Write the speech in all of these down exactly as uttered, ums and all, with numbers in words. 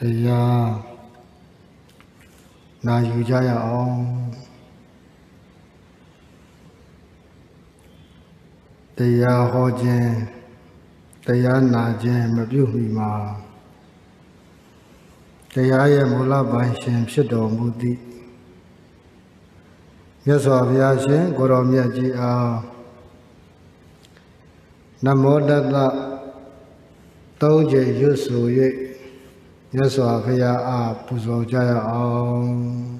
thì uh, là dự gia ông thì uh, họ chơi thì anh là chơi mà biểu hiện mà thì ai em muốn là bài xem xét đồ mưu đi nhớ so với ai xem có đồ mía gì à nam mô đà la tâu chế yếu số ye nhớ so với ai à pujo jaya om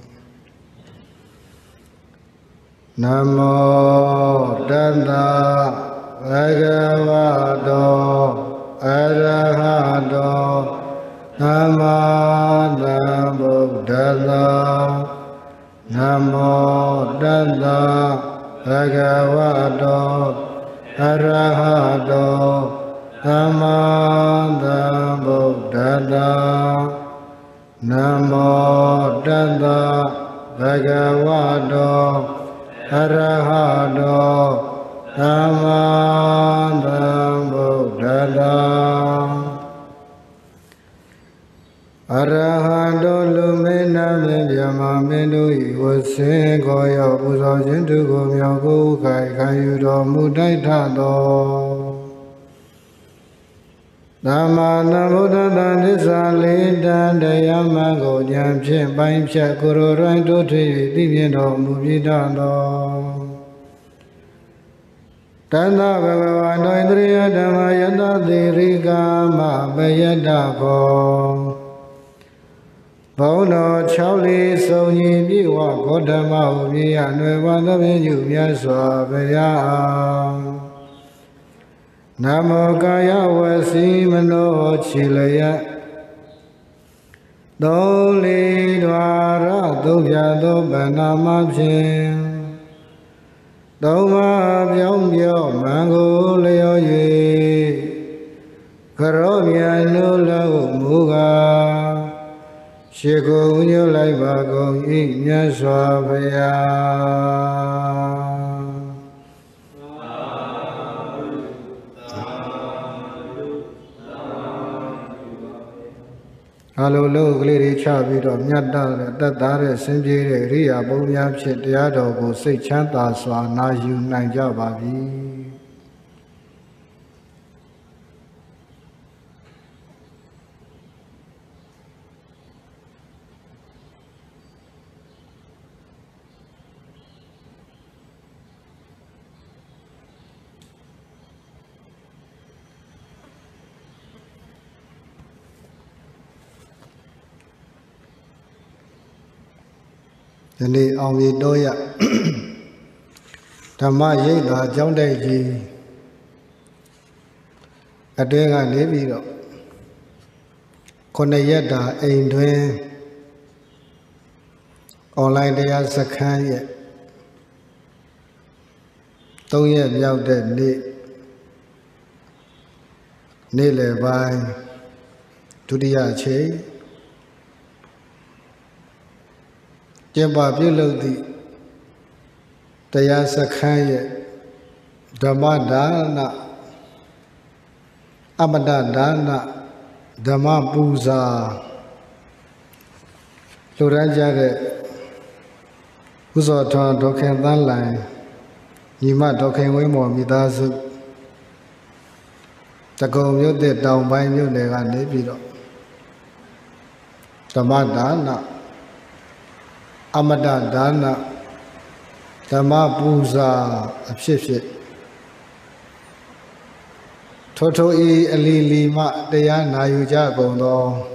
nam mô đà la bhagavato arahato Namo Namo Buddhaya Namo Buddhaya Bhagavato Arahato Namo Namo Buddhaya Namo Buddhaya Bhagavato Arahato Namo Namo Buddhaya Arahato Lumina Medyama Menui Vase Goya Pusa Jindu Gomyaku Kai Kayudo Mudai Tado Namana Buddha Nisa Leda Dayama Goyam Chin Baim Shakuru Raito Tri Divino Mubidado Tanda Bhagavano Indriya Dhamma Yada Dirika Mabayadako Bono Chowli Sony Biwa Kodama Via Nueva Venu Yaswa Vaya Namokaya Wasimano Chilea Doli Dwara Dobyado Banamabjin Doma Byomyo Mangoleo Ye Karomya Nula Muga Shiko Unyo Lai Bago Inya Swabaya Alolo Gliri Chavi of Nyadda, Dadare, Sinjiri, Ria, Boyam Chitiado, Go Say Chanta Swa, Naju Nanjababi. Then they only do it. Tama ye da jong dai ji. Atwin ga ne bi do. Khone yat da ain twin. Online taya sakhan ye. three yet myauk de ni. Ni le bai. Dutiya che. Babu Lodi Tayasakaya Damadana Amadana Damabuza Luraja Uzota Dokan Danline Nima Dokan Wimo Midazu Tago Yote down by New Neganebilo Damadana Amada Dana Damabuza Apshipship Toto E. Alili Ma Dayana Yuja Gondo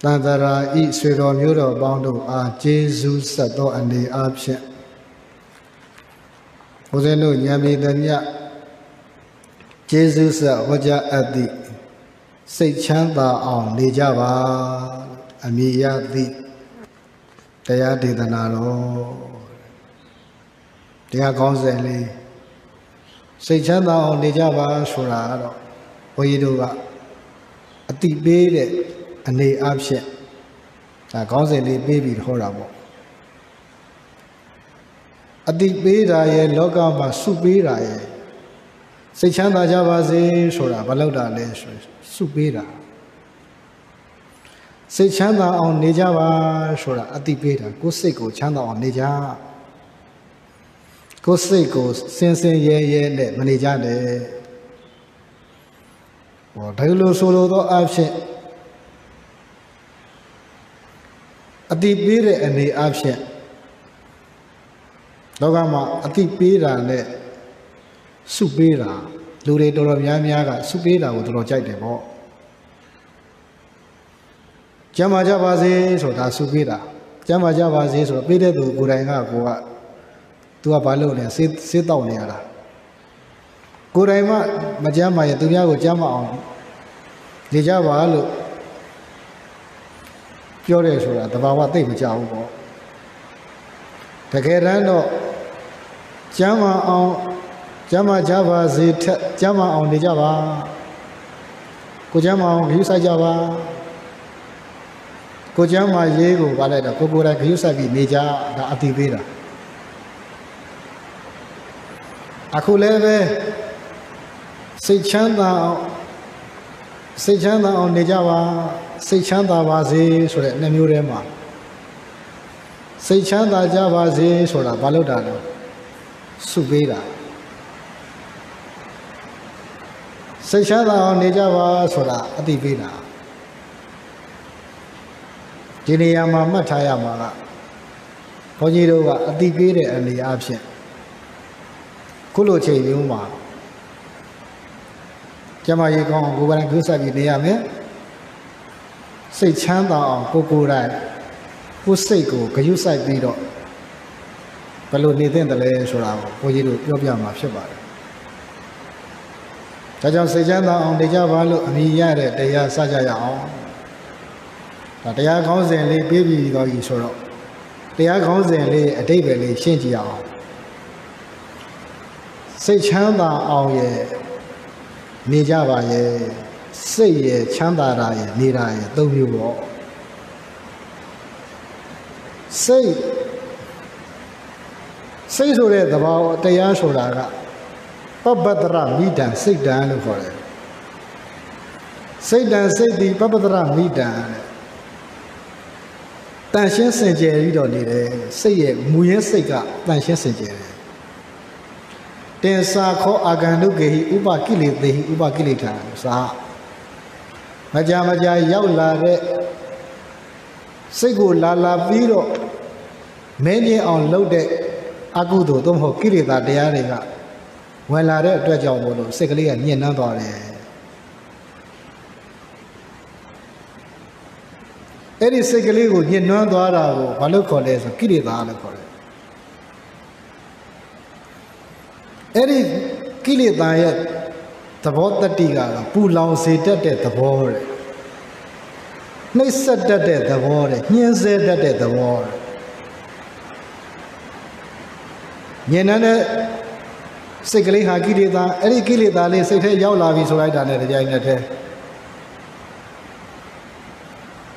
Dandara E. Swedo Muro Bondo are Jesus Sato and the Apship Odeno Yami Danya Jesus Hoja Adi Say Chanda on Nijava Amiya Di. They are the Naro. They are constantly. Say Chanda on the Java Surado. Oyeduva. A deep baby and they upset. They are constantly baby horrible. A deep baby, I look up a supira. Say Chanda Java Zay Sura, Baloda Lesh, supira. Say Chanda on Nejava Shura Adipeta, Koseko Chanda on Neja Koseko Sensei Ye Ye Maneja De or Taylor Solo Absent Adipere and the Absent Dogama Adipera Ne Supera Lure Dora Yamiaga Supera with Rojai de Bo. Jama Javazi, so that's Subida. Jama Javazi, so Peter to Guranga Goa to a balloon and sit sit down here. Gurama, Majama, Yaduyago Jama on the Java Alu Puresura, the Bava Tip Javo. The Gerando Jama on Jama Javazi, Jama on the Java Kujama on Yusa Java. Kojama Yego Valeda, Kogora Yusabi, Meja, the Ativira. Akuleve Sechanda Sechanda on Nejava, Sechanda Vazi, so that Nemurema Sechanda Javazi, so that Balodano Subira Sechanda on Nejava, so that Ativira. Jiniyama Matayama Ponyido Adipere and the absent Kuloche Yuma Jamayakon Gubangusa Yame Say Chanda on Kokurai Useko, Kayusa Bido Baluni then the Lesura, Poyido Yobiama Shabar Tajam Sejana on the Javalu Miyare, they are Sajaya. They are constantly baby dog in sorrow. They are constantly a daily change. Say Chanda on ye Nijava ye, say ye Chanda ye, Nira ye, don't you walk. Say, say so that about the Yashola, but but Ram Midan, sit down for it. Say down, say the Babadram Midan. Tan Shen Senjeri don't need it. Say it, Muyen Sega, Tan Shen Senjeri. Then Sako Aganuke, Uba Kilit, the Uba Kilita, Sa Majamaja Yaula, Segu Lala Viro, many on loaded Agudo, don't ho Kilita, the Ariga. When I read Drajamodo, Segli and Yenadore. Any second legal, you know, the other Valoko is a kiddy the other for it. Any kiddy diet, the water tiga, pull down, say that at the war. They said that at the war, he said that at the war. Yenana secondly, Hakidida, any kiddy the say, hey, your love is right under the giant.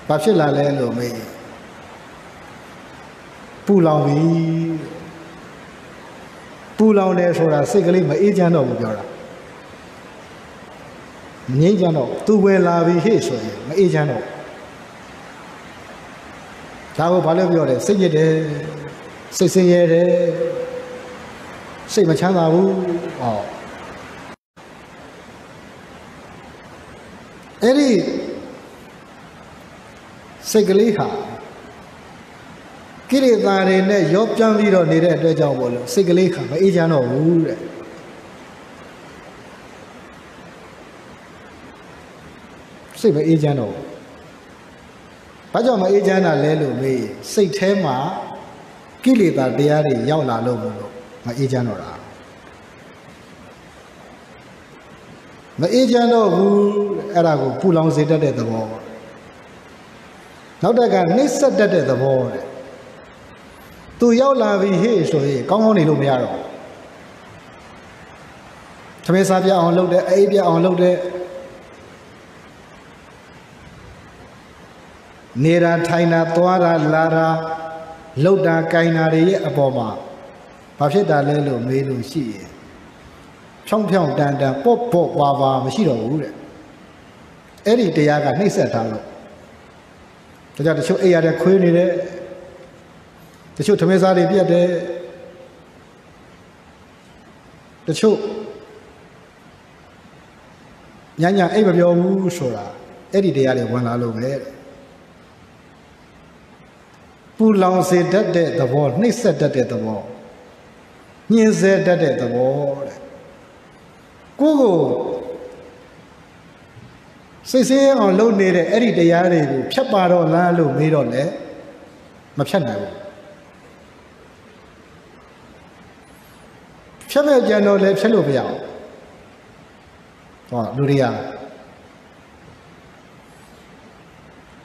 Papshila Lelo me Pulawi Pulaw Neshora, Sigli, my Ejano Yora Nijano, two way lavi his, my Ejano Tao Palavio, sing it, sing it, say Machana Wu. Eddie. Sigaliha Kiritari ne Yopjan Viro Nire Dejawolo, Sigaliha, Ijano Wure Siva Ijano Pajama Ijana Lelu me, Sitema Kilita Diari Yaula Lobolo, my Ijanora. The Ijano Wur Arago Pulong Zeta de the war. Now that I need set that at the board. To Yola, we hear so he come on in Lumiaro. Tamesavia on load the Avia on load the Nira Taina Tuara Lara Loda Kainari Aboma Pasheta Lelo Melu Shi Chongpion Danda Pop Pop Wava Machiro Uri. Eddie Diaga Nisatalo. Jadi ada show A ada kui ni deh, ada show termes ada dia ada, ada show nyanya A berjauh sura, A di dia ada bukan lalu ber. Pulang sedar deh tawar, ni sedar deh tawar, ni sedar deh tawar. Kuku. Sesi orang lalu ni deh, eri deh yang ni tu, siapa orang lalu ni orang deh, macam mana? Siapa yang orang deh, siapa yang? Oh, duria.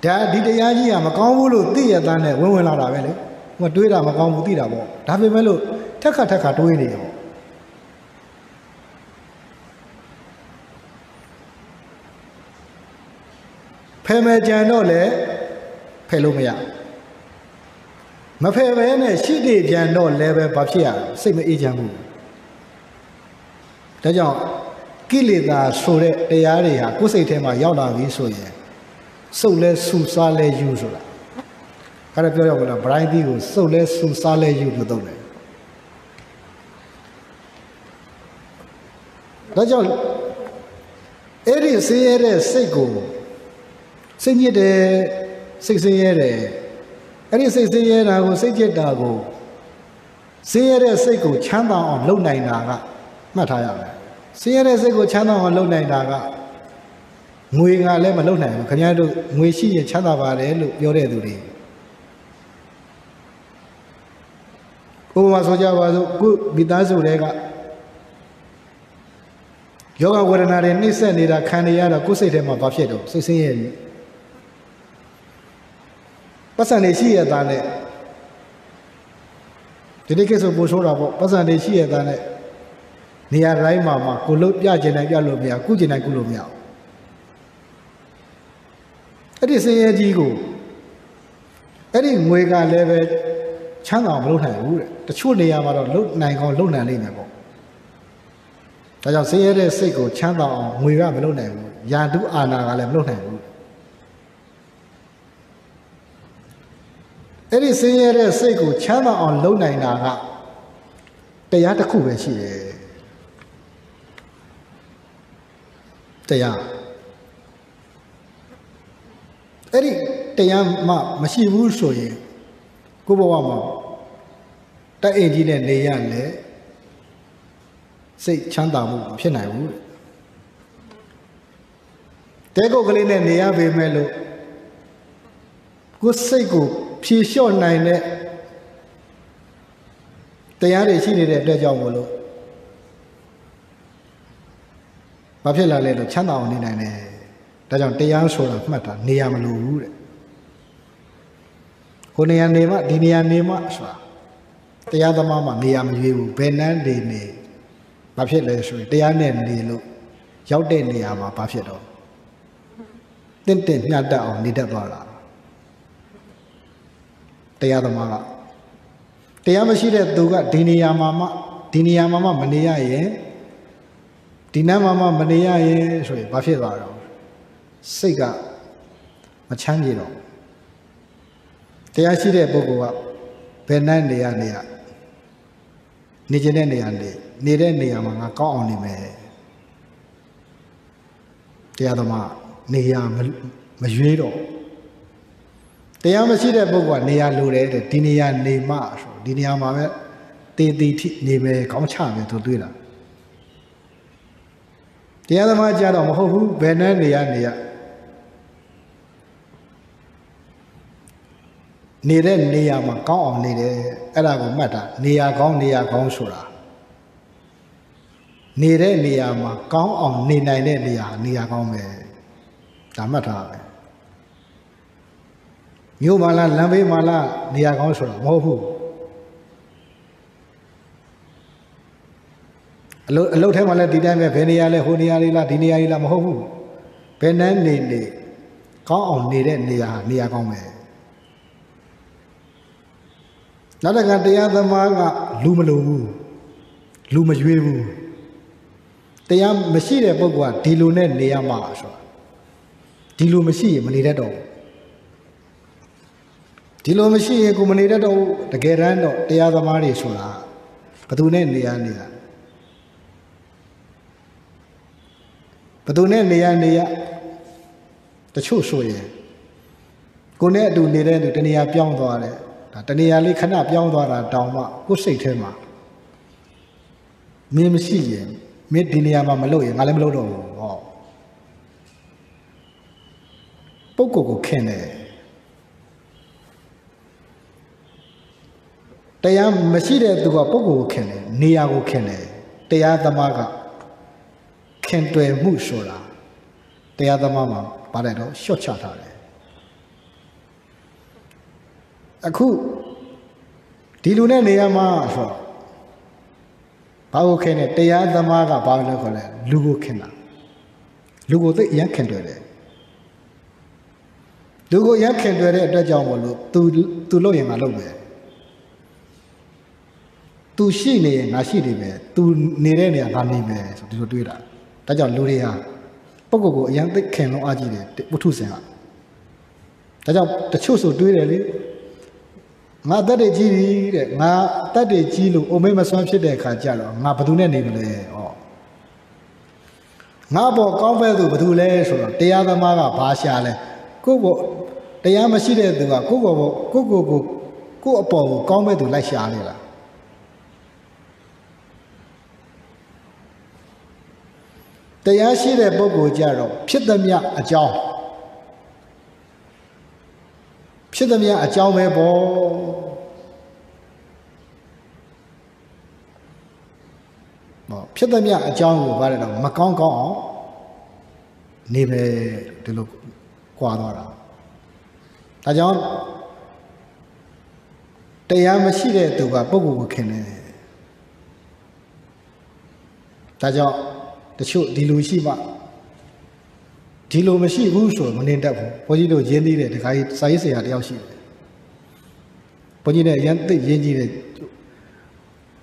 Dah di deh yang ni, macam bulu tiada tanah, bukan orang ramai ni, macam duit lah macam bulu tiada boh, dah bermalu, takar takar duit ni. Pemajaran oleh pelumia, mempelajari siri jalan oleh bapsia, si meijamu. Tajam kilida sura dayari aku seitema yaudah wisuye, sura susale yuzula. Kalau pelajau mana berani tu sura susale yuzula. Tajam eri si eri sego. Senjat eh, senjat eh, hari senjat aku senjat aku, senjat eh senjat canda orang lau naik naga, macam apa? Senjat eh senjat canda orang lau naik naga, mui ngalai malu naik, kerana itu mui sih canda barai lu yore tu ni. Kau masuk jawab tu, kau bidang surega. Jaga orang ada ni sendiri, kahani ada kau senjat macam apa tu, senjat ni. Pasan desi ya tanah. Jadi kesu busur apa? Pasan desi ya tanah. Niar rai mama, kulut ya jenai ya lumia, ku jenai ku lumia. Adi saya jigo. Adi mereka level canggah melukai ura. Tercur dia malah lut naik kau lut naik ni kau. Tajam saya ada seko canggah mereka melukai ura. Yang tu anak alam melukai ura. Eri sendiri seko cama on lau naik naga, tayar tak kuat sih, tayar. Eri tayar mah masih musuhye, ku bawa mah, tak ini le leyan le, si canda mu si naik mu, teko kali le leyan bermelu, ku seko. Pisau naik le, tayar isi ni le dah jauh mulu. Bapak la le tu canda orang ni naik le, dah jauh tayar solat mata ni yang melu. Kau ni yang ni mak, di ni yang ni mak swa. Tayar tu mama ni yang melu, benar di ni. Bapak la solat tayar ni ni lu, jauh di ni ama bapak tu. Tenten nyata orang ni dah bawa. Tayar mama, tayar masih ada juga dini mama, dini mama mania ye, dina mama mania ye, sorry, bapak baru, sega macam ni lor. Tayar sih ada buku apa, benar ni ada ni, ni jenis ni ada, ni ada ni mama kau ni me, tayar mama ni yang masih lor. Tayar masih ada bukan niya luar ada, di niya ni mak, di niya mama, tadi ti ni macam cakap itu tu lah. Tayar tu macam ada mahu benar niya niya, ni ada niya macam ni ada, ada macam mana? Niya kau niya kau sura, ni ada niya macam ni ni ni niya niya kau me, sama tak? New malah, lambai malah, ni agak suram, mahu. Laut he malah di dalam penia le, hunia le, la dinia le, mahu. Penia ni ni, kau ni le ni agak ni agak me. Nada kat dia sama agak lumalu, lumajwebu. Tiap masih ada bukan dilu ni ni agak masuk, dilu masih meniada. Dilo mesti aku meniada do, tegeran do, tiada mari sola. Ketunen niya niya. Ketunen niya niya. Tercuci soye. Kune do niya do, tania piang doa le. Tania li kena piang doa la dawma, kusik tema. Mie mesti je, mie dunia mama malu ye, ngalem malu do. Pokok kene. Tayang masih ada dua pokok kene, niaga kene, tayang damaga, kentui musola, tayang damama pada itu syukur ada. Aku di luar niaga macam, pokok kene, tayang damaga pada itu lugu kena, lugu tu yang kentui le, lugu yang kentui le ada jauh malu, tu tu lo yang malu le. Tu si ni, nasi ni ber, tu ni ni ada ni ber, so tu tu dah. Tajam lori ya, pokok yang tu kena aji ni, betul saja. Tajam tercium so tu dah ni, ngah tadi ciri, ngah tadi ciri, umai masam si dah kaji lah, ngah betul ni ni le, oh, ngah boleh kau betul betul le, so tiada maga bahasa le, kau boleh tiada masih le tu, kau boleh kau kau kau kau boleh kau betul le siapa le. Tayang sih le pokok jarum, pidamnya ajau, pidamnya ajau mebo. Pidamnya ajau baru dah makang kau, ni le dulu kuadora. Tajam, tayang sih le tu gua pokok kene. Tajam. Tercuit di luar siapa, di luar masih busur menentang, pergi luar jendi le, dekai saya sehat yakin, pergi le yang tu jendi le,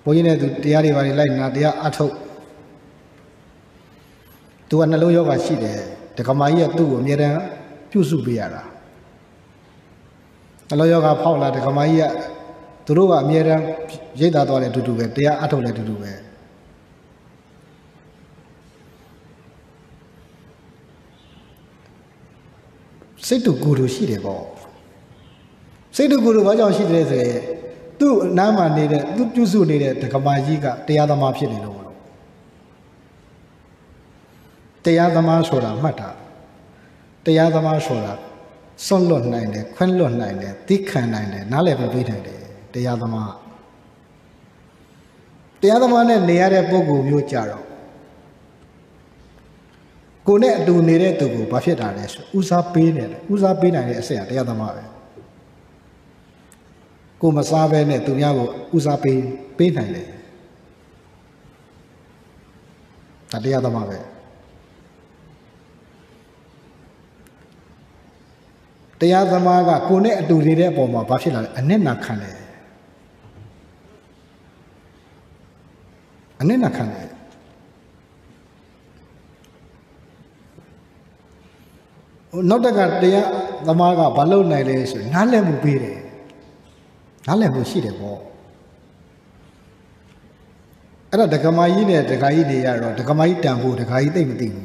pergi le tu tiada hari lain nak dia atau tuan nalu yoga sih le, dekamai itu ni ada cusu biara, nalu yoga pau lah dekamai tu luar ni ada jeda tuan le duduk le, dia atau le duduk le. Satu guru sih deh, satu guru macam sih deh saya. Tu nama ni deh, tu justru ni deh, terkamaji ka, tiada maafsih deh orang. Tiada maaf orang mata, tiada maaf orang, sonlon naik deh, khanlon naik deh, tikhan naik deh, nale berbeda deh, tiada maaf. Tiada maaf ni niara bogu biu caro. Kone tu nere tu gua pasi dah le, usah pene, usah pene ni saya ada ada maaf. Kau masa pene tu ni aku usah pene pene le, tak ada maaf. Tiada maaf aku kone tu nere bawa pasi dah, ane nak kane, ane nak kane. Nota kat dia, sama kat balu naik le, nale mubi le, nale musi le, boh. Ada dekamai ni, dekai dia, dekamai tiangku, dekai ting ting.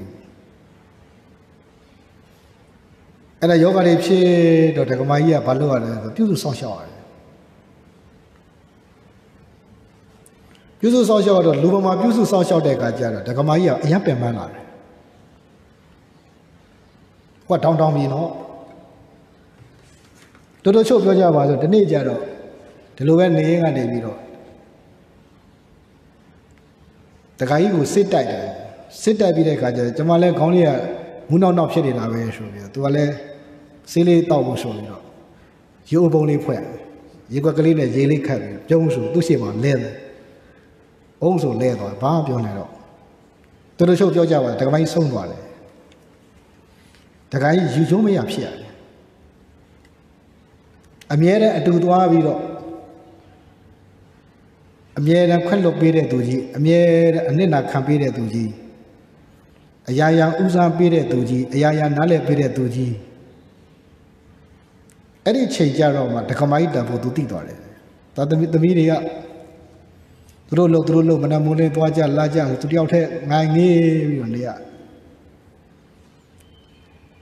Ada yoga ni psi, dekamai ya balu ada, justru sosial. Justru sosial ada, lupa mah justru sosial dekat dia, dekamai ya, yang pemana. What down down we know. Toto show belajar bahasa, ni jadu, terluar ni yang ada biru. Tegai itu setai dah, setai bila kaji, cuma le kau ni munau nau sendiri lah beresubi. Tu le sili tahu beresubi. Jauh bau ni punya, jika kali ni jeli kah, jauh su tu siapa leh, jauh su leh dah, bawa jauh leh dah. Toto show belajar bahasa, tegai song dah le. Takai jujur maya pihak. Amiera itu tua biro. Amiera kan lopire tuji. Amiera ane nak kampire tuji. Ayah yang usah pire tuji. Ayah yang nale pire tuji. Any change aroma, the Kamaita for Tutito. Tatamitamiria Rolo, Rolo, Manamune, Dwaja, Laja, to the outer Nangi, Undia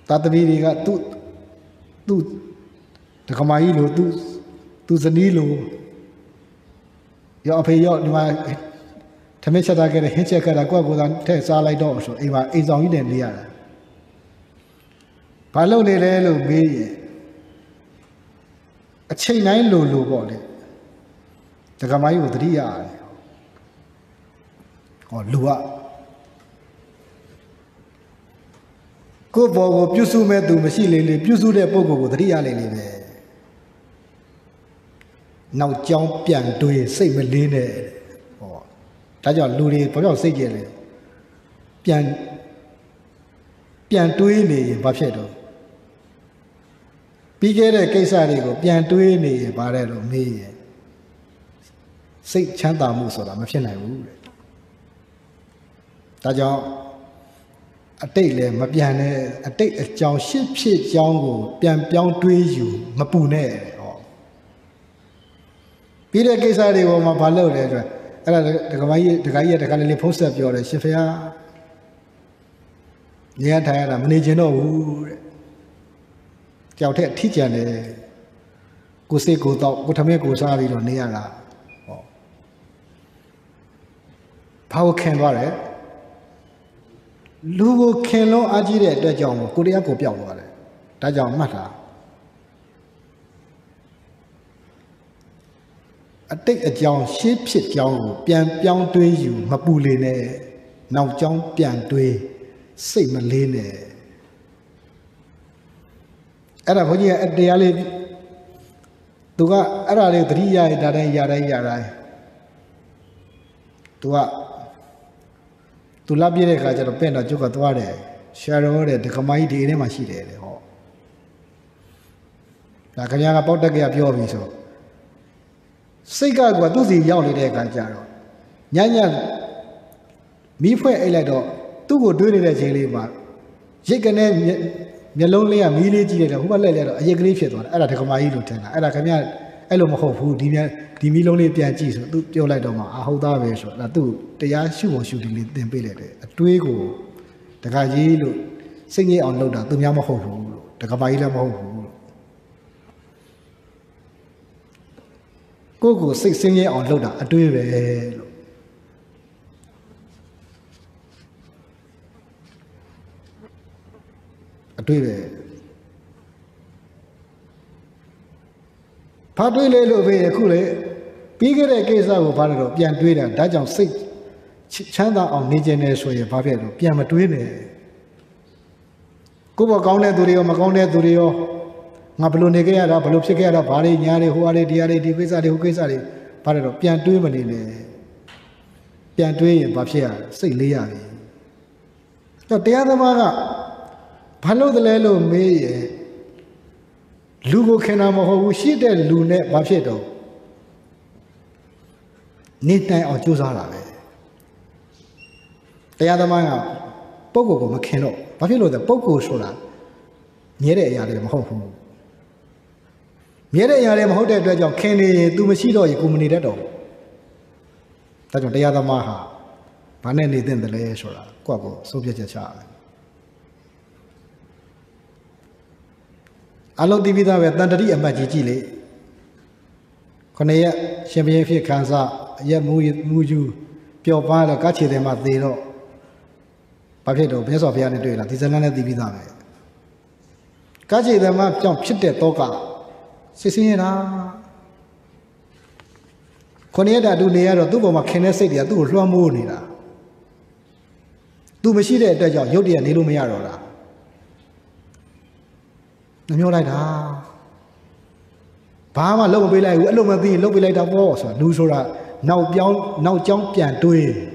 Tatamiria, Tut, Tut, the Kamailo, Tut, Tuzanilo. Your pay your Tamisha, I get a hitchhiker, I go and test all I do. So, if it's on in the other Palo de Lelo be a chain I loo body. The Gamayo three are or Lua. Go for Pusu met to Machine, Pusu de Pogo three are in there. Now, jump and do it, say, Melina or Taja Luri for your signal. Pian Pian Tuini, Bachedo. Pigate a case I go, Pian Tuini, Barrel of me. Say Chanta Musola, machine I rule. Taja a tailor, Mapiane, a take a chow ship, ship, Jango, Pian Pian Tuiju, Mapune. Peter case I will my palo, the guy, the Galilee post up your Shifia. The entire Managino Joutet teacher, Guseko, Gutameko Sari, or Niara. Power can worry. Lugo can no agile, that young, good Yako Piaware, that young matter. I take a young ship, ship young, Pian Pian to you, Mabuline, now John Pian to say Maline. At a year at the alley, do I arrive three yada yada yada to what to Labireca, the pen of Jugatuare, Shadow, the Committee in a machine. Like a young about the gap, your visual. Siga was dozy young in a gajaro. Yanyan me for a letter, two good doing a jelly bar. Jake and Melonly and Milly, who are letter, a yagrifian, Aracamai Lieutenant, Aracamian, Elomo, who demand the Milonly Pianchis, do your letter, a hold our way, so that do the Yashu shooting them billeted, a twigo, the Gajilu, singing on Loda, the Yamaho, the Gabailamo. Go six years on Loda, I do it. I do it. Paduilelo be a cooler, bigger a case of Parado, Pian Twitter, Dajan six, Chanda on Nigeria, so your Pavero, Pian Matwine. Go Gone Durio, Magone Durio. Mablonegea, Balopsegera, Bari, Yari, who are the Yari, the Wizard, who is a part of Pian Duimani, Pian Dui, Bafia, Silia. But the other Mara Palo de Lelo may Lugo Kenamo, who she did Lune Bafedo Nita or Josara. The other Mara Pogo Macano, Bafilo the Pogo Sola, Nere Yarim. Yet I am holding that your candy to Machido, you community at all. That's what the other Maha. Panelli then the Leisura, Quago, Soviet child. Allo Divida with Nandari and Majigile. Conea, Shemia Kansa, Yamu Muju, Pio Pala, Cachi de Matino. Papeto, Peso Pianadura, is another Divida. Cachi the map jump, shit at Toka. Sisina Coneda do Nero, do my Kenesadia, do Ramonina. Do Machida, Yodia, Nilumiarola. And you're like, ah, Pama, Lobilla, Lobilla, Lobilla, Walls, or Nusura, now Pion, now John Piantui.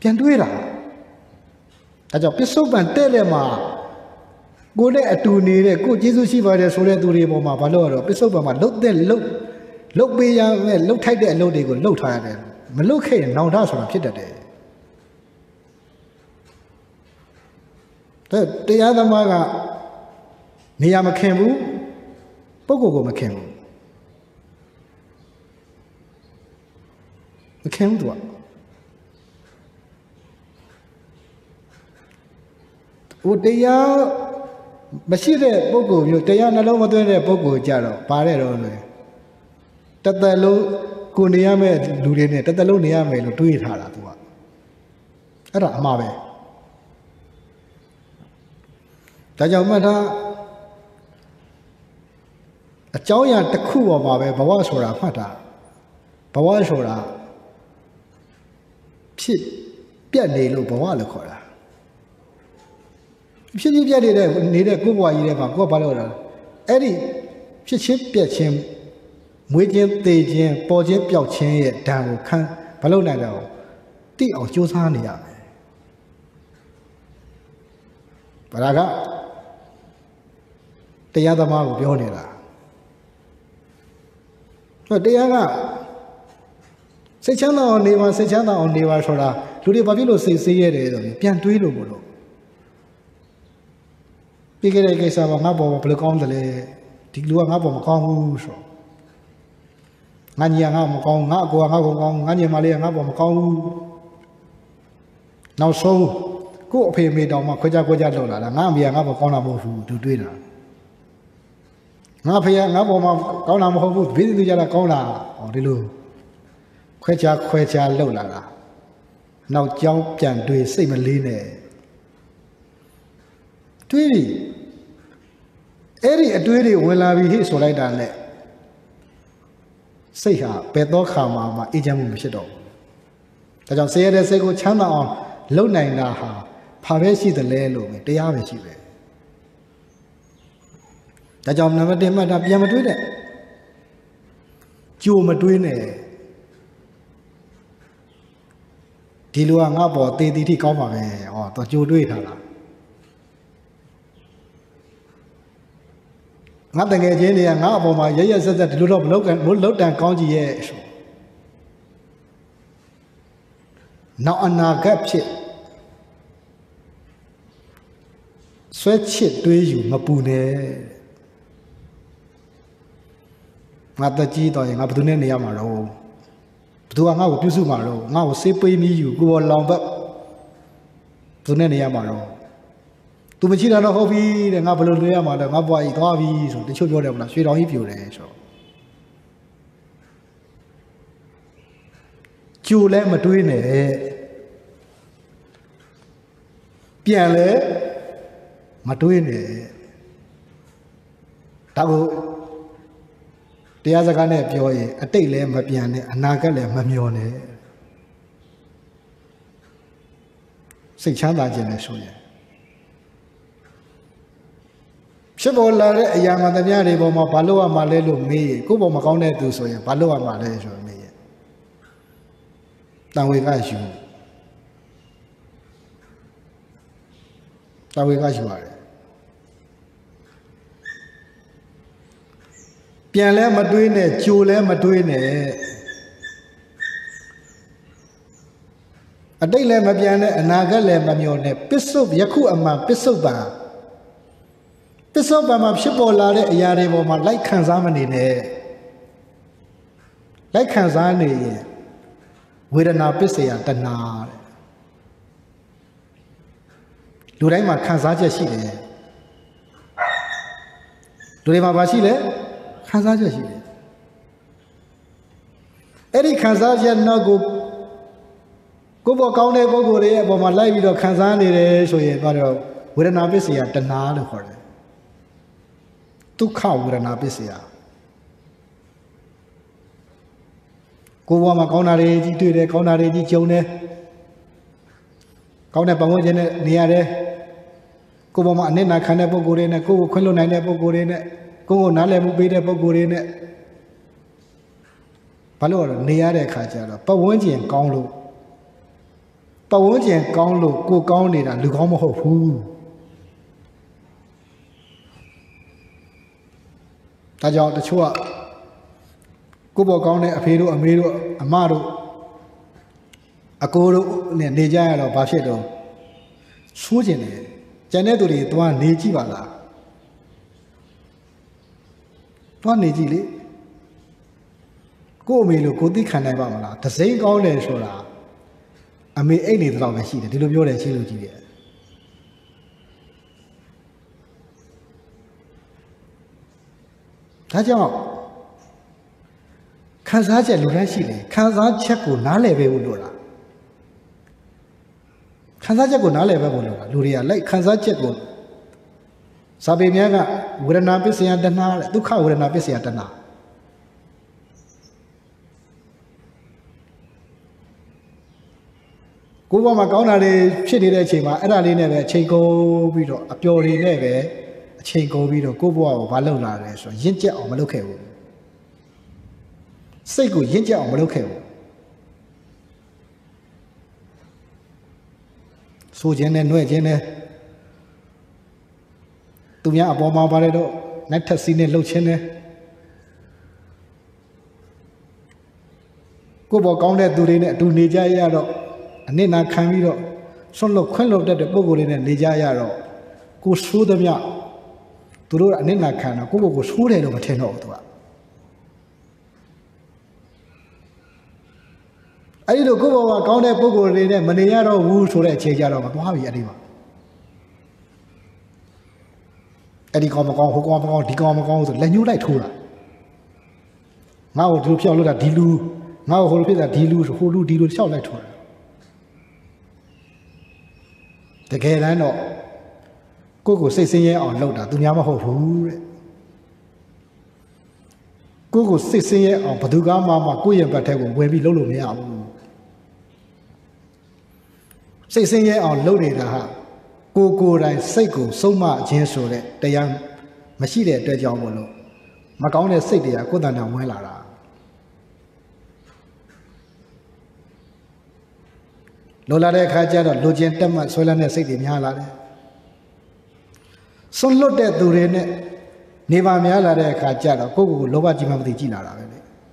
Piantuira. That's a piece of Telema. Go there to near good Jesus, if I just read to the Boma Valor, Pissoba, look then look, look be young, look tight there, look they go, look tight. Malocate and now that's what I'm today. The other Maga Niamakambu, ပုဂ္ဂိုလ်ကိုမခင်ဘူးမခင်ဘူးသူကဟိုတရားမရှိတဲ့ပုဂ္ဂိုလ်မျိုးတရားနှလုံးမသွင်းတဲ့ပုဂ္ဂိုလ်ကြတော့ပါတဲ့တော့လေတသက်လုံးကိုနေရမယ့်လူတွေနဲ့တသက်လုံးနေရမယ်လို့တွေးထားတာသူကအဲ့ဒါအမှားပဲဒါကြောင့်မှတ်ထားအကြောင်းအရာတစ်ခုပေါ်မှာပဲဘဝဆိုတာမှတ်တာဘဝဆိုတာဖြစ်ပြတ်နေလို့ဘဝလို့ခေါ်တာဖြစ်ချင်းပြတ်နေတဲ့နေတဲ့ကိုယ့်ဘဝကြီးထဲမှာကိုယ်ကဘာလုပ်တာလဲအဲ့ဒီဖြစ်ချင်းပြတ်ချင်းမွေးချင်းသေချင်းပေါ်ချင်းပျောက်ချင်းရဲ့ဓာတ်ကိုခံဘာလုပ်နိုင်တာကိုသိအောင်ကြိုးစားနေရမယ်ဘာသာကတရားသမားကိုပြောနေတာတရားကစိတ်ချမ်းသာအောင်နေပါစိတ်ချမ်းသာအောင်နေပါဆိုတာလူတွေဘာဖြစ်လို့စိတ်ဆေးရတယ်ဆိုပြီးပြန်တွေးလို့မလို့ပြီးခဲ့တဲ့ကိစ္စမှာငါဘောဘယ်လိုကောင်းတယ်လဲဒီလူကငါဘောမကောင်းဘူးဆိုငါညီငါမကောင်းငါအကိုကငါဘောမကောင်းငါညီမလေးကငါဘောမကောင်းဘူးနောက်ဆုံးကို့အဖေမေတောင်မှခွဲခြားခွဲခြားလုပ်လာတာငါအမေကငါဘောကောင်းတာမဟုတ်ဘူးသူတွေးတာငါဖေကငါဘောမှာကောင်းတာမဟုတ်ဘူးဘယ်သူကြတာကောင်းတာဟောဒီလိုခွဲခြားခွဲခြားလုပ်လာတာနောက်ကြောင်းပြန်တွေးစိတ်မလေးနဲ့တွေးပြီအဲ့ဒီအတွေးတွေဝင်လာပြီဟိဆိုလိုက်တာနဲ့စိတ်ဟာဘယ်တော့ခါမှမအေးချမ်းမှုမဖြစ်တော့ဘူးဒါကြောင့်စေရတဲ့စိတ်ကိုချမ်းသာအောင်လုပ်နိုင်တာဟာဘာပဲရှိသလဲလို့ပဲတရားပဲရှိပဲဒါကြောင့်နံပါတ်တစ်မှတ်တာပြန်မတွေးနဲ့ကြိုမတွေးနဲ့ဒီလိုကငါ့ပေါ်တေတီထိကောင်းပါပဲဟောတော့ကြိုတွေးထားတာငါတကယ်ချင်းတွေကငါ့အပေါ်မှာရရဆက်ဆက်ဒီလိုတော့မလောက်မလောက်တန်ကောင်းကြီးရဲ့နောက်အနာဂတ်ဖြစ်ဆွဲချစ်တွေးอยู่မပူနဲ့ငါတကြီးတော့ရင်ငါဘယ်သူနဲ့နေရမှာတော့ဘယ်သူကငါ့ကိုပြုစုမှာတော့ငါ့ကိုစေးပေးမိอยู่ကိုယ်လောင်ပတ်ဘယ်သူနဲ့နေရမှာတော့သူမကြည့်တာတော့ဟုတ်ပြီတဲ့ငါဘယ်လိုတွေးရမှာလဲငါဘွားကြီးသွားပြီဆိုတချို့ပြောတယ်မလားရွှေတောင်ကြီးပြိုတယ်ဆိုတော့ကြိုလဲမတွေးနဲ့ပြန်လဲမတွေးနဲ့ဒါကိုတရားစကားနဲ့ပြောရင်အတိတ်လည်းမပြန်နဲ့အနာဂတ်လည်းမမျှော်နဲ့စိတ်ချမ်းသာခြင်းနဲ့ဆိုရင်ဖြစ်ပေါ်လာတဲ့အရာမှန်သမျှတွေပေါ်မှာဘာလို့ရမှာလဲလို့မေးရင်ကိုယ့်ပေါ်မကောင်းတဲ့သူဆိုရင်ဘာလို့ရမှာလဲဆိုမေးရင်တန်ဝေကယူတန်ဝေကယူရတယ်ပြန်လဲမတွေးနဲ့ကြိုလဲမတွေးနဲ့အတိတ်လည်းမပြန်နဲ့အနာဂတ်လည်းမမျှော်နဲ့ပစ္စုပ္ပန်ယခုအမှန်ပစ္စုပ္ပန်ပစ္စုပ္ပန်မှာဖြစ်ပေါ်လာတဲ့အရာတွေပေါ်မှာလိုက်ခံစားမနေနဲ့လိုက်ခံစားနေရင်ဝေဒနာပစ္စယတဏှာတဲ့လူတိုင်းမှာခံစားချက်ရှိတယ်လူတွေမှာဘာရှိလဲခံစားချက်ရှိတယ်အဲ့ဒီခံစားချက်နောက်ကိုကိုယ်ပေါ်ကောင်းတဲ့ပုဂ္ဂိုလ်တွေရဲ့အပေါ်မှာလိုက်ပြီးတော့ခံစားနေတယ်ဆိုရင်တော့ဝေဒနာပစ္စယတဏှာလို့ခေါ်တယ်ဒုက္ခဝေဒနာပစ္စယကိုယ်ဘဝမှာကောင်းတာတွေကြီးတွေ့တယ်ကောင်းတာတွေကြီးကြုံတယ်ကောင်းတဲ့ပတ်ဝန်းကျင်နဲ့နေရတယ်ကိုယ်ဘဝမှာအနစ်နာခံတဲ့ပုံကိုယ်တွေနဲ့ကိုယ်ကိုခွင့်လွှတ်နိုင်တဲ့ပုံကိုယ်တွေနဲ့ကိုယ်ကိုနားလည်မှုပေးတဲ့ပုံကိုယ်တွေနဲ့ဘာလို့လဲနေရတဲ့အခါကျတော့ပတ်ဝန်းကျင်ကောင်းလို့ပတ်ဝန်းကျင်ကောင်းလို့ကိုယ်ကောင်းနေတာလူကောင်းမဟုတ်ဘူးဒါကြောင့်တချို့ကကိုယ်ပေါ်ကောင်းတဲ့အဖေတို့အမေတို့အမတို့အကိုတို့နဲ့နေကြရတော့ဘာဖြစ်တော့ဆိုးကျင်တယ်ကျန်တဲ့သူတွေသွားနေကြည့်ပါလား What need you? Go me look good. The kind of Bamala. The same goal and Shora. I mean, any drama she did. Did you see it? That's all. Can't I just look at she? Can't I check on all the way Udora? Can't I check on all the way Udora? Luria like can't I check on? Sabi niya nga, wala na pisi yata na, dukha wala na pisi yata na. Kung ba magaw na rin, chini rin chima, ano rin nebe, chingo biro, apyo rin nebe, chingo biro, kung ba o balaw na rin, so yinche o malukay o. Sigo yinche o malukay o. So jene, nuwe jene. तुम यहाँ अब माँ बारे तो net सीने लोग चेने को बाकाउंड है दूरी ने तू निजा यारो ने ना खामी रो सुन लो ख़ुन लोग डे डब्बो गोले ने निजा यारो को सूद मिया तू रो ने ना खाना को को सूद है लोग चेनो तो आ अरे लोग को बाकाउंड है बोगोले ने मने यारो वू सूद है चेज यारो वहाँ भी अरे Adi kau makan, aku kau makan, di kau makan tu, lain juga itu lah. Ngau dulu siapa lu dah dilu, ngau kalau kita dilu, hulu dilu siapa itu lah. Tapi kalau no, kau kau sesiapa orang lu dah dunia mah hulu. Kau kau sesiapa orang berduga mama kau yang bertemu bukan bila lu ni aku. Sesiapa orang lu ni dah. Go go right, psycho, so much, so that they are machine, they are one. Macon is sick, they are good and well. Lola de Cajada, Logentum, Solan, City, Miala. So look at Durene, Neva Miala de Cajada, Pogo, Loba Jim of the Gila.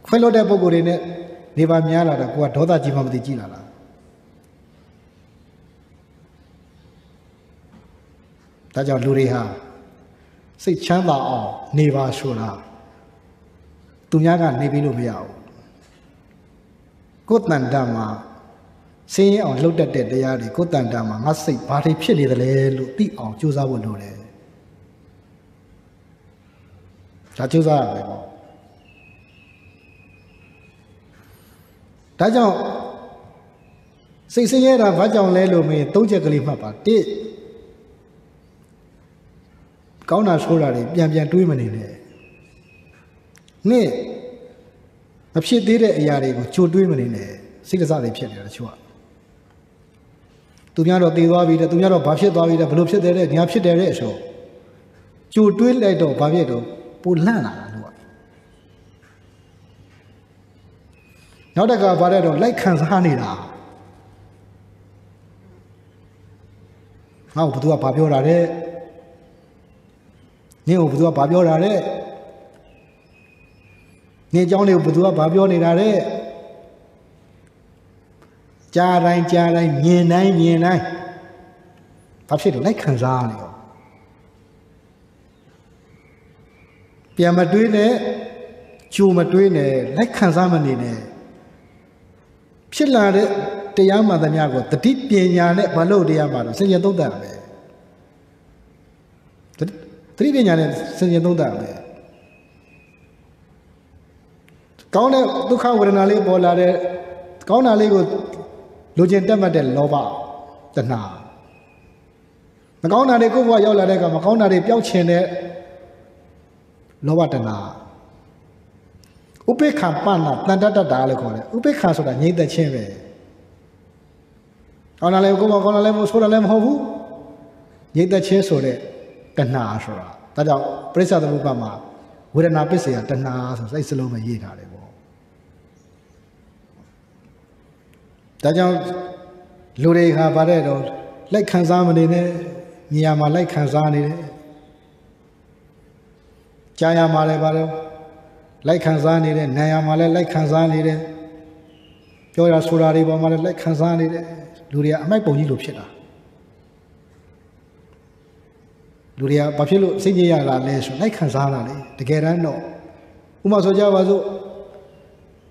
Quello de Pogorene, Neva Miala, Guadoda Jim of the Gila. That's all Luriha. Say Chamba or Neva Shura. Tunyaga Nebilubia. Gotan Dama. Say on looked at the Diari, Gotan Dama, must say party pity the Luti or Chusa would do it. Tachusa. Tajo. Say Sierra Vajon Lelumi, Toja Kalipapa did. Kau nak sekolah ni, biar-biar tuh mana ni? Ni, macam tiada yang ada, kau tuh mana ni? Siksa ada macam ni, cua. Tujuan orang tiada bila, tujuan orang bahasa tiada bila, belum siapa tiada, niapa siapa tiada esok. Kau tuh ni itu, bahasa itu, pula nak tuan. Nampak kau bahasa itu, laikan sahani lah. Aku betul apa biar ada. Ni ubudua babio lari, ni jauh ni ubudua babio ni lari. Carai carai, ni nai ni nai, tapi itu naik kanza ni. Biar matu ni, cium matu ni, naik kanza mandi ni. Sila ni, tiang mana ni aku, tadi tiang ni balau dia baru, sejauh tu dah. Three days, I sent you down there. Kauna, look how we're not able to go. Kauna, look at them at the Loba. The now. The Kauna, they go for your leg of Kauna, they built in it. Loba the now. Upe Campana, Nanda Dalacone, Upe Castle, I need the chamber. On a level, on a level, so a level, need the chair so that. Tanah asal, tadi perasa tu bukan mah, bukan apa sih ya tanah asal, saya selalu menjadi ada. Tadi luar ikan barai tu, lek kanzan ni ni, ni ama lek kanzan ni, caya malai barai, lek kanzan ni, naya malai lek kanzan ni, joya surari bawa malai lek kanzan ni, luar amai bau ni lupa lah. Luria, tapi lu sini yang lain, so naik kanzana ni, dekeran no, Uma soja was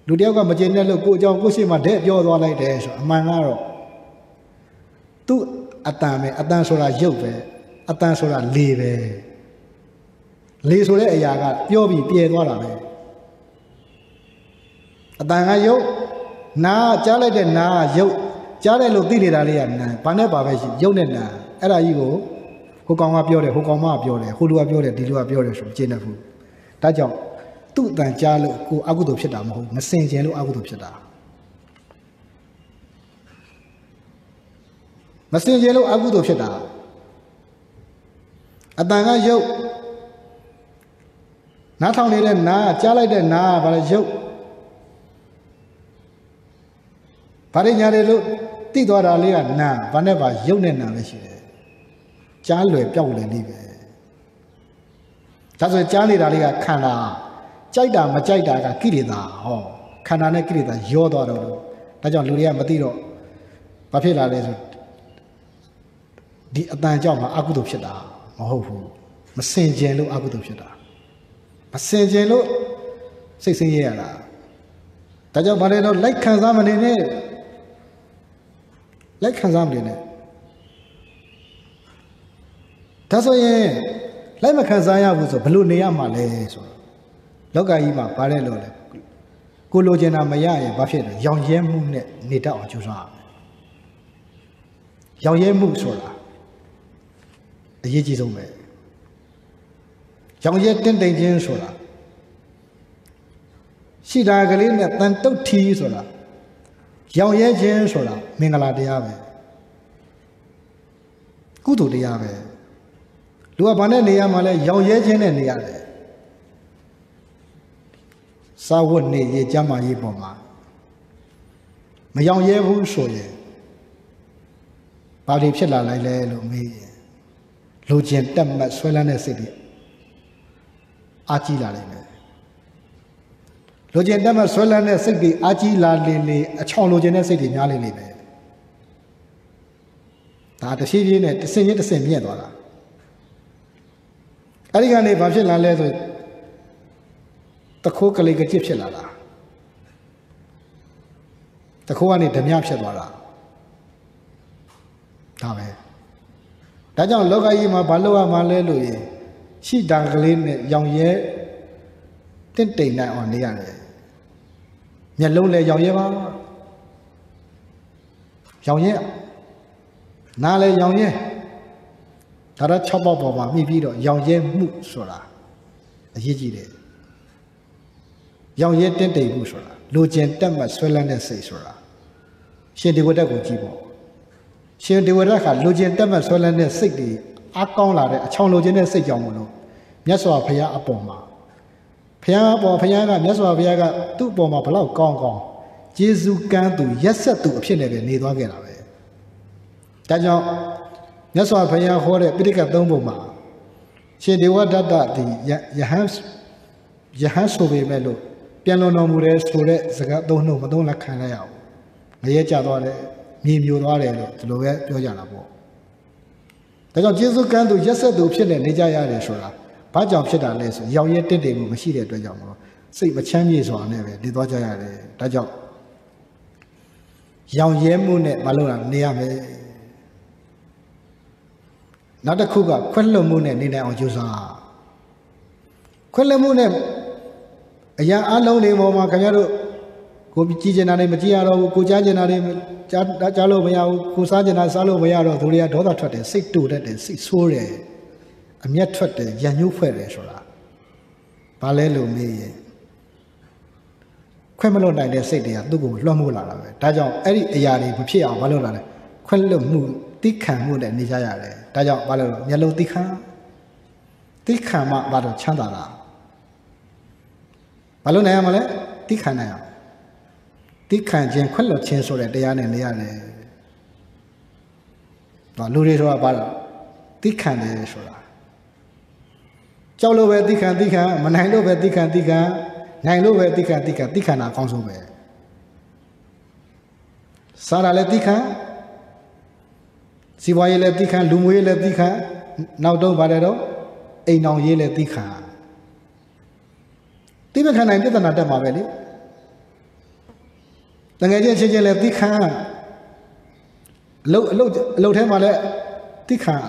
Dudiaga Majina Luku Jogusima dead Yoda like this, Manaro. Two Atame, Atansora Jove, Atansora Live. Lisure Yaga, Yobi Piedora. Atanayo, Na Jale de Na Yo, Jale Ludirian, Paneba, Yonena, Eraigo, who come up your, who come up your, who do up your, did you up your from Jennifer. Tajo. Two than Charlo, who I would upset them, who Messenger, who I would upset them. Messenger, I would upset them. Adanga Joe. Not only then, now, Charlie, then now, but a joke. Parinado, Tito Alia, now, whenever you never Charlie, Joe, and leave it. That's what Charlie Alia can't. Chaida Machaida got Kirida, or Kanana Kirida, your daughter, Tajan Luria Matiro, Papilla Desert, the Adanjama Agudupshada, Mahofu, Massangelo Agudupshada, Massangelo, sixteen years. Tajan Bareno like Kanzaman like Kanzam in it. Tazoye, Lama Kanzaya was a blue Niamale. Look at Ima Parelo, Kulojana Maya, Buffet, Young Yamu Nita or Juzan. Young Yamu Sola, a Yijizome. Young Yet ten days sola. She daggering at Tanto tea sola. Young Yan sola, Mingala diave. Kudu diave. Luabana Niamale, Young Yan and the other. Saw ye Jama Yiboma. My young year who saw ye. Paddy Pilla Lilo me. Lucian Temma Swellana City. Achi Lalime. Lucian Temma Swellana City, Achi Lalili, a Chologena City, Nalilibe. That the city in it, sing it the same year. Arigani Bajilla Leather. The cook a legacy shalala. The coan is the Miam Shalala. Tame. Dajan Logaima Baloa Malelu. She dangling young ye. Then take night on the other. Yalole young yeva. Young ye. Nale young ye. Tara chopper bomb, me beat young ye moot sola. A yiji. Young yet ten day bushra, Lucian Temma Swelland and Sisora. She did what I could give. She did what I had, Lucian Temma Swelland and Siggy, Akonla, a Chologen and Sigamuno, Neswa Pia Apoma. Pia or Piana, Neswa Viaga, two bomb up a lot, gong gong. Jesus can do yes to option of a need on get away. Daniel Neswa Pia hold a big at Domboma. She did what that the Yahams Yahasobe Mello. Piano no mures to let Saga don't know Madonna Canal. Mayecha Dore, Mim Yore, to Lovet Yoyanabo. They don't Jesus can do just a duption and Nijaya Shora. Pajam Sheda less, young yet ten day, Machida to Yamo. Say, but Chamis or never did Dodja Dajam. Young Yemun, Malona, Niame. Not a cougar, Quello Moon and Nina or Jusa. Quello Moon. Aya alone ne mo ma khamya do ko ji jena ne ma ji ya do ko ja jena ne ja ja lo ma ya ko sa jena sa lo ma ya do do le ya dotha thwat de sait tu de de sait so de a myat thwat de yan nyu phwe de so la ba le lo me ye khwe ma lo nai de sait de ya tu ko lwa mo la la ba da jaw ai ri aya ni ma phit aw ba lo la le khwe lo mu ti khan mu de ni ja ya le da jaw ba lo mya lo ti khan ti khan ma ba do chan da la Hello, I am a Tikana. Tikan Jan Quello Chancellor at the Yan and the Yan. Valurizo about Tikan de Sora. Cholo where Tikan Tika, Manilo where Tikan Tika, Nilo where Tikan Tika, Tikana comes over. Sara Letica, Siway Letica, Lumwe Letica, now don't bother, a non Yeletica. Ti bên khang này tiếp tận là đảm bảo về đi. Là ngày trên trên là ti khang lâu lâu lâu thế mà lệ ti khang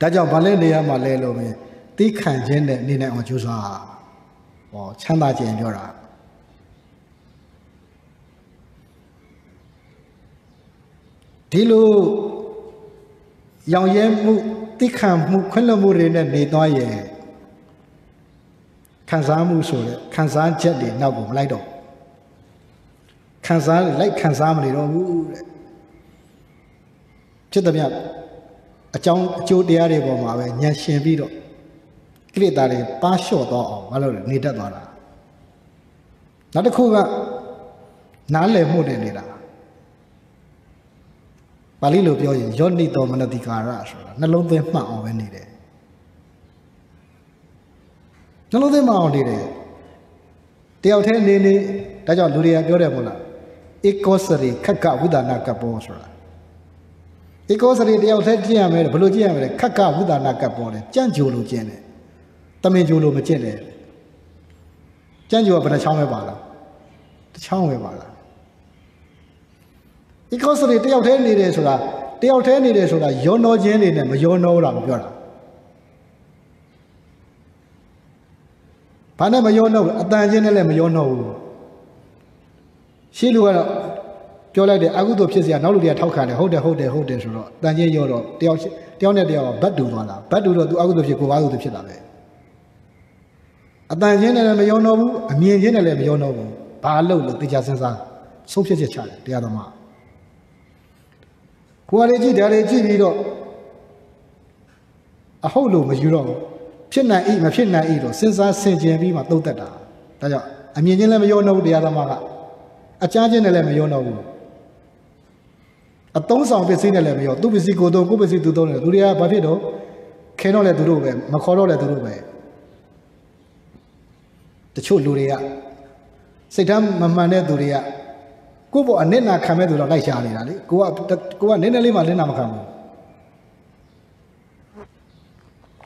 đã cho bà lệ này mà lệ rồi mình ti khang trên này đi này họ chú sao, họ chăn ta chuyện cho ra. Thì lu dòng em mu ti khang mu khấn là mu rền này đi nói gì. Khang giá mua sổ đấy, khang giá chết để nào cũng lấy được, khang giá lấy khang giá mà để đâu mua đấy, chết tầm nhạt, trong chỗ địa để bỏ mà về nhà xem video, cái này là ba số đó, mà rồi người ta đó là, nó được khu vực, nó lấy mua để người ta, và lý luận gì, do đi tàu mà nó đi cả ra rồi, nó lông tôi mạo về người đấy. Nó lúc thế mà đi đấy, theo thế nên đi, ta cho lười đi đâu đấy mà là, ecosystem khác cả vũ đa na cả bò rồi, ecosystem theo thế chỉ làm được, bự chỉ làm được, khác cả vũ đa na cả bò đấy, chẳng chịu luôn chuyện đấy, tâm mình chịu luôn mà chuyện đấy, chẳng chịu mà phải chăng về bà là, chăng về bà là, ecosystem theo thế này đấy rồi, theo thế này đấy rồi, yêu nó chuyện này mà yêu nó làm việc rồi. Bạn ấy mà yêu nhau, anh ta như thế này mà yêu nhau, xí luôn rồi, cho lại để anh cứ đột nhiên giờ nấu luôn đi tháo khăn này, hốt để hốt để hốt để rồi, ta như yêu rồi, tiêu tiêu này tiêu bắt được rồi, bắt được rồi, tụi anh cứ đột nhiên cố gắng đột nhiên làm đấy, anh ta như thế này mà yêu nhau, anh như thế này mà yêu nhau, ba lâu rồi, tự giác sinh ra, sống chết chết chả, đi ăn mà, qua đây chỉ để đây chỉ đi rồi, à hốt luôn mà yêu rồi. Phiên này ít mà phiên này ít rồi, sinh ra sinh viên vi mà đâu tết à, ta cho, anh nhìn trên này mà yêu nâu thì làm mà, anh cha trên này mà yêu nâu, anh tổng sản bên trên này mà yêu, tu bên trên cổ đông, cổ bên trên tu đông này, tu đi à, bao nhiêu đó, khen nó là tu đâu vậy, mà khó nó là tu đâu vậy, ta chốt tu đi à, xây đam mà mà này tu đi à, cô bảo anh nên là khám em tu là đại gia này là, cô à, cô à nên là mà nên làm khám.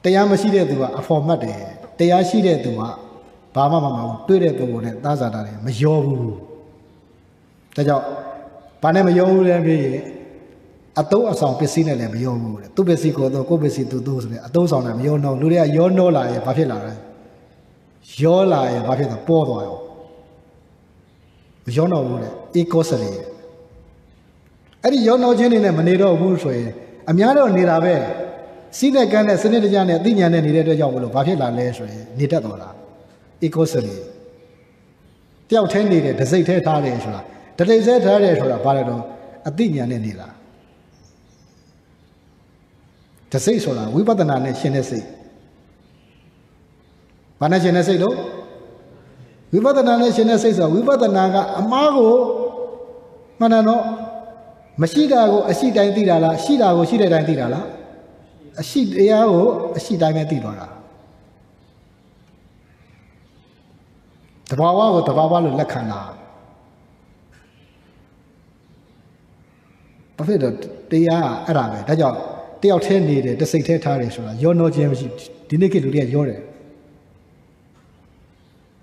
Tây Á mà xí đẹp tụi ạ, phong mát đấy. Tây Á xí đẹp tụi ạ, ba má mà màu, tươi đẹp tụi bọn này, ta giả đà này, mà dô bù. Ta cho, bà này mà dô bù lên bây giờ, ạ tố ạ xong, bê xí này là mà dô bù. Tụ bê xí của tôi, cô bê xí tụi tôi, ạ tố xong này mà dô nâu, lúc đấy ạ dô nâu lại, bà phê lại đấy. Dô lại, bà phê là bố tỏa ạ. Dô nâu bù đấy, ít có sở lý. Ây dô nâu trên này này mà nê đô bù rồi, ạ nhá đô nê đà về. Xin này cái này xin này cái này tin nhắn này này để cho mình vào phía là lấy rồi nít đó là ecosystem theo thế này để dây thế thà này rồi là dây dây thà này rồi là vào đó tin nhắn này này là dây rồi là quý bác ta này xin này xin bạn này xin này xin đâu quý bác ta này xin này xin rồi quý bác ta này cái má của mà nó mà xí ra của xí đại tỷ ra là xí ra của xí đại tỷ ra là Asyik dia, asyik dah mati orang. Tawawa, tawawa lu lekana. Tapi dia ada, dah jauh. Dia out sini deh, dia sekitar tarik surat. Jono James, di negeri tu dia jauh deh.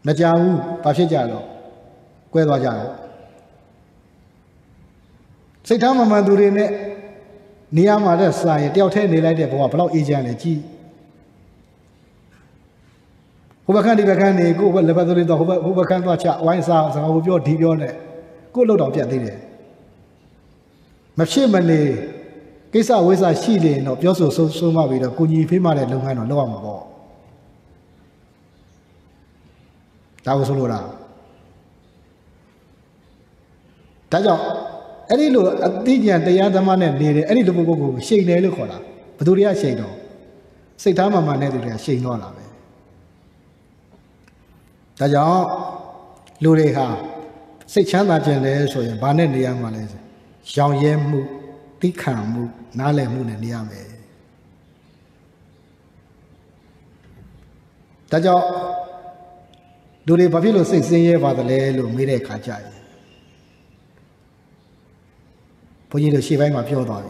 Najau, pasir jauh, kue dua jauh. Sekitar mana tu dia ni? Niam ada saya, dia utai nilai dia bawa pelak ijan lagi. Kubakan di bakan ni, kubak lepas tu lihat kubakan tu acak wine sah, sangat kubio di bio ni, kubakan dia ni. Macam mana? Kisah kisah si ni, no bio so so so macam itu, kunci firma ni lumayan no luar macam. Tahu seluruh lah. Tajuk. Ini lu, tiada tiada zaman ni ni, ini tu bukan bukan, sih ni lu kau lah, betul dia sih no, sih dah mama ni tu dia sih no lah. Tapi kalau lu leka, sih cina jenis so yang panen dia mana, yang yang mu, tikam mu, nale mu ni dia me. Tapi kalau lu leka bila sih sih ye pada lelu mila kacau. Bây giờ thì phải mà phiêu rồi,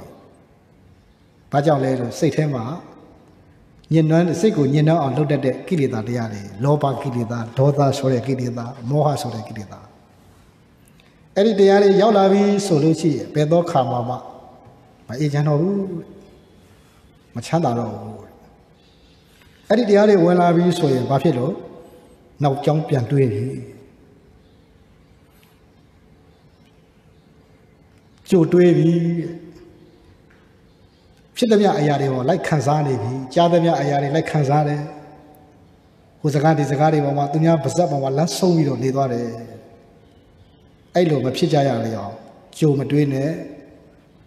bắt đầu lấy rồi xây thêm mà, Yinnan Siku Yinna looked at the Kilida Diani, Loba Kilida, Dota Sore Kilida, Moha Sore Kilida. Any Diani Yolavi Soluci, Bedo Kamama, my Ijano Machadaro. Any Diani Welavi Soy Buffalo, now jump and do it. Joe Dwayne. Children Ayari like Kanzani, Jadavia Ayari like Kanzani, who's a guy is a guy of Matunia Bazaba, one last song you need. I love a Pijayario, Joe Maduine,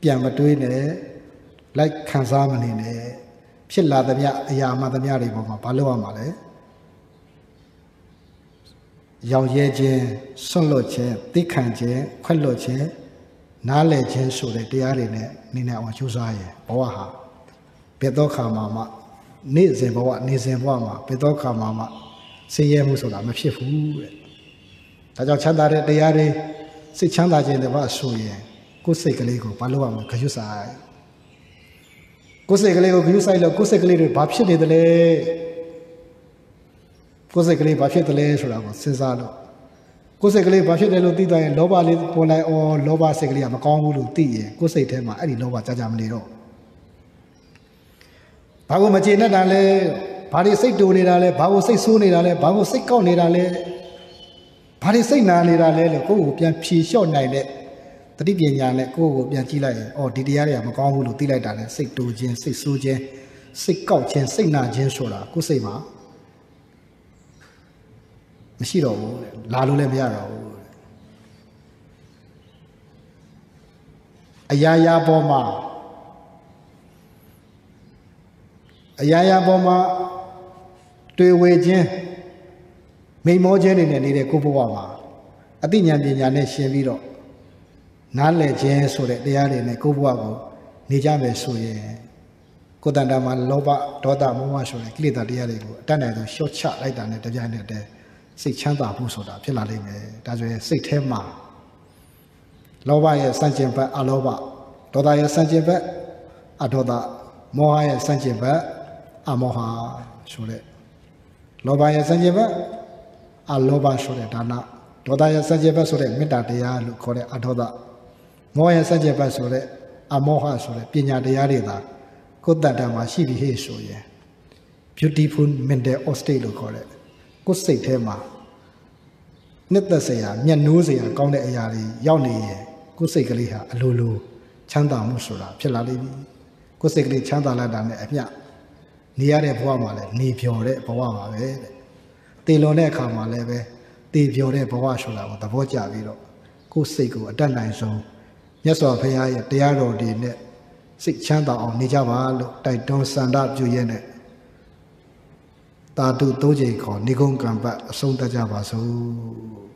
Pian Maduine, like Kanzamani, Pilla the Yamadamiari of Palua Male, Yao Yeje, Sunloche, Dicanje, Quelloche. Knowledge and so that they are in it, Nina or Josiah, Oaha, Pedoka Mama, Nizemboa, Nizemboa, Pedoka Mama, Say Musula, Machifu. Tajachanda de Yare, Sichanda de Vasuye, Cosegalego, Paloma, Cajusai. Cosegalego, Cusai, Cosegalego, Papsi de Lay, Cosegalego, Papsi de Lay, Cesaro. Consequently, Bashe de Lutita and Loba Polai or Loba Seglia Macon Luti, Cosatema, and Loba Tajamlero. Pago Magina Dale, Paris say to Nidale, Pavo say soon Nidale, Pavo say con Nidale, Paris say Nanidale, Go, Pian Pisho Nile, Tridian, Go, Pianchila, or Didiaria Macon Lutila Dale, say to Jen, say Sujan, say Couch and Signa Jensura, Cosema. Shiro, Lalule Viaro Ayaya Boma Ayaya Boma Two Wajen May more genuine in a Kubuama. A Binyan Sheviro Nale Jen so that they are in a Kubuago, Nijame Suye, Kodandaman Loba, Toda Muaso, and Clita Diago, Tanado, short shot like that at the Janet there. Six Chamba Busoda, Pilalim, Dazwe, Six Tema Lovaya Sanjimba, Aloba, Dodaya Sanjimba, Adoda, Mohaya Sanjimba, Amoha Sure, Lovaya Sanjimba, Aloba Sure Dana, Dodaya Sanjimba Sure, Midadia, Lukore Adoda, Mohaya Sanjimba Sure, Amoha Sure, Pinya Diarida, Kodadama Shibi Hesoye, Beautiful Mende Ostalo Corre. Good say Tema. Never say a Mianusia, Gone Ayari, Yoni, good say Galiha, Lulu, Chanda Musura, Pilari, good say Chanda Ladan, Apia, Niare Puamale, Ni Piore, Pawama, De Lone Kama Leve, De Piore Pawasula, the Voja Viro, good say go, a Danai zone. Yes, or pay a Diaro de net, six Chanda or Nijava looked like don't stand up to Yenet. Ta tu toje ko nigon kamba song ta ja ba so